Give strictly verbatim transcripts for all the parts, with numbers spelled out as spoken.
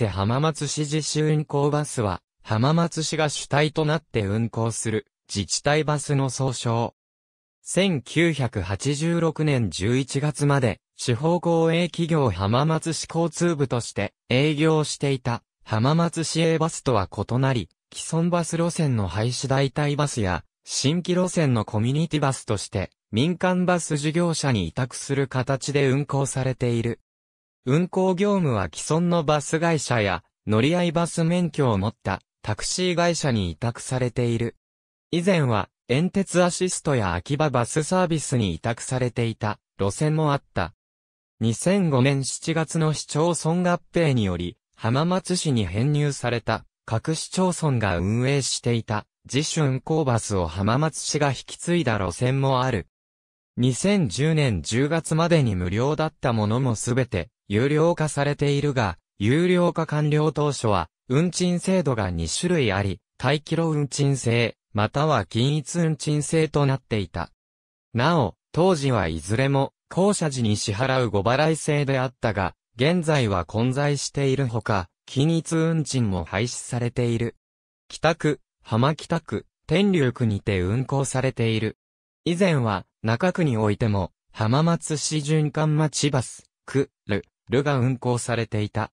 瀬浜松市自主運行バスは、浜松市が主体となって運行する自治体バスの総称。せんきゅうひゃくはちじゅうろくねんじゅういちがつまで、地方公営企業浜松市交通部として営業していた浜松市営バスとは異なり、既存バス路線の廃止代替バスや、新規路線のコミュニティバスとして、民間バス事業者に委託する形で運行されている。運行業務は既存のバス会社や乗り合いバス免許を持ったタクシー会社に委託されている。以前は遠鉄アシストや秋葉バスサービスに委託されていた路線もあった。にせんごねんしちがつの市町村合併により浜松市に編入された各市町村が運営していた自主運行バスを浜松市が引き継いだ路線もある。にせんじゅうねんじゅうがつまでに無料だったものもすべて有料化されているが、有料化完了当初は、運賃制度がに種類あり、対キロ運賃制、または均一運賃制となっていた。なお、当時はいずれも、降車時に支払う誤払い制であったが、現在は混在しているほか、均一運賃も廃止されている。北区、浜北区、天竜区にて運行されている。以前は、中区においても、浜松市循環町バス、区、る、るが運行されていた。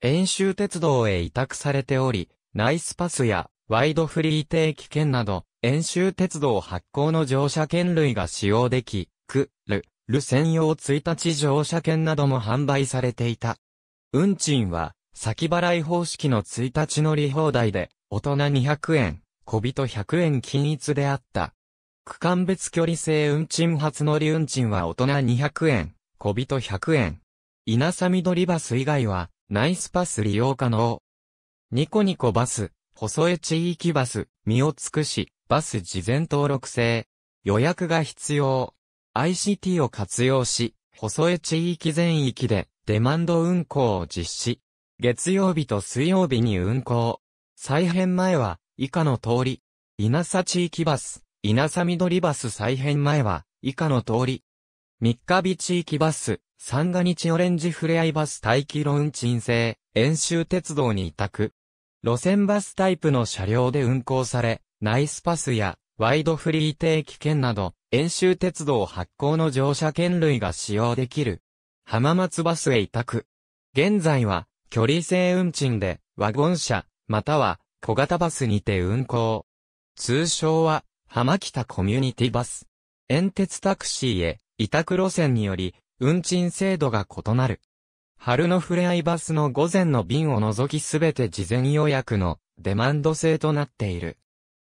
遠州鉄道へ委託されており、ナイスパスやワイドフリー定期券など、遠州鉄道発行の乗車券類が使用でき、区、る、る専用いちにち乗車券なども販売されていた。運賃は、先払い方式のいちにち乗り放題で、大人にひゃくえん、小人ひゃくえん均一であった。区間別距離制運賃初乗り運賃は大人にひゃくえん、小人ひゃくえん。稲佐緑バス以外は、ナイスパス利用可能。ニコニコバス、細江地域バス、三尾津久市、バス事前登録制。予約が必要。アイシーティー を活用し、細江地域全域で、デマンド運行を実施。月曜日と水曜日に運行。再編前は、以下の通り。稲佐地域バス。稲佐緑バス再編前は、以下の通り。三ヶ日地域バス、三ヶ日オレンジふれあいバス対キロ運賃制、遠州鉄道に委託。路線バスタイプの車両で運行され、ナイスパスやワイドフリー定期券など、遠州鉄道発行の乗車券類が使用できる。浜松バスへ委託。現在は、距離制運賃で、ワゴン車、または小型バスにて運行。通称は、浜北コミュニティバス。遠鉄タクシーへ委託路線により運賃制度が異なる。春のふれあいバスの午前の便を除きすべて事前予約のデマンド制となっている。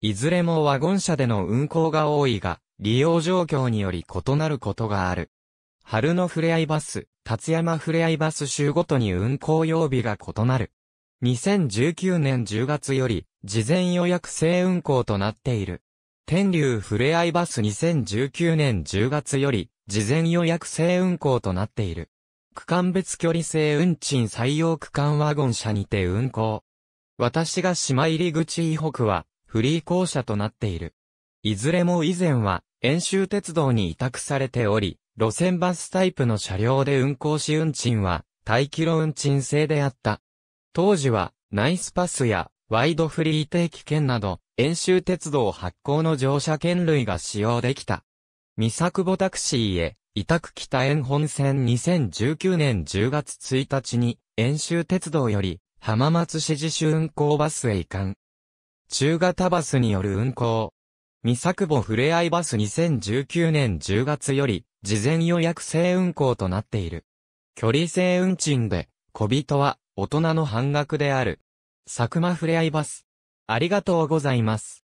いずれもワゴン車での運行が多いが、利用状況により異なることがある。春のふれあいバス、立山ふれあいバス週ごとに運行曜日が異なる。にせんじゅうきゅうねんじゅうがつより事前予約制運行となっている。天竜ふれあいバスにせんじゅうきゅうねんじゅうがつより、事前予約制運行となっている。区間別距離制運賃採用区間ワゴン車にて運行。私が島入口以北は、フリー降車となっている。いずれも以前は、遠州鉄道に委託されており、路線バスタイプの車両で運行し運賃は、対キロ運賃制であった。当時は、ナイスパスや、ワイドフリー定期券など、遠州鉄道発行の乗車券類が使用できた。三作母タクシーへ、委託北延本線にせんじゅうきゅうねんじゅうがつついたちに、遠州鉄道より、浜松市自主運行バスへ移管。中型バスによる運行。三作母ふれあいバスにせんじゅうきゅうねんじゅうがつより、事前予約制運行となっている。距離制運賃で、小人は、大人の半額である。佐久間ふれあいバス。ありがとうございます。